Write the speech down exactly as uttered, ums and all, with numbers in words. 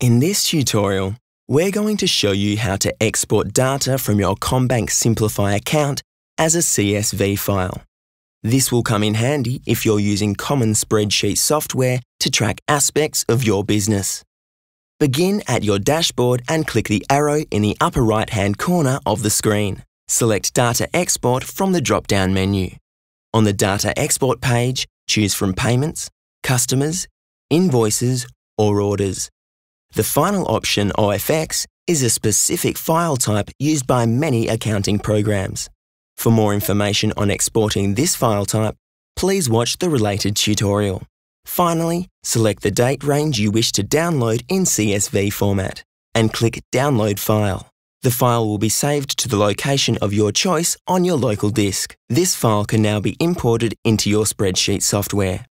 In this tutorial, we're going to show you how to export data from your CommBank Simplify account as a C S V file. This will come in handy if you're using common spreadsheet software to track aspects of your business. Begin at your dashboard and click the arrow in the upper right-hand corner of the screen. Select Data Export from the drop-down menu. On the Data Export page, choose from Payments, Customers, Invoices, or Orders. The final option, O F X, is a specific file type used by many accounting programs. For more information on exporting this file type, please watch the related tutorial. Finally, select the date range you wish to download in C S V format and click Download File. The file will be saved to the location of your choice on your local disk. This file can now be imported into your spreadsheet software.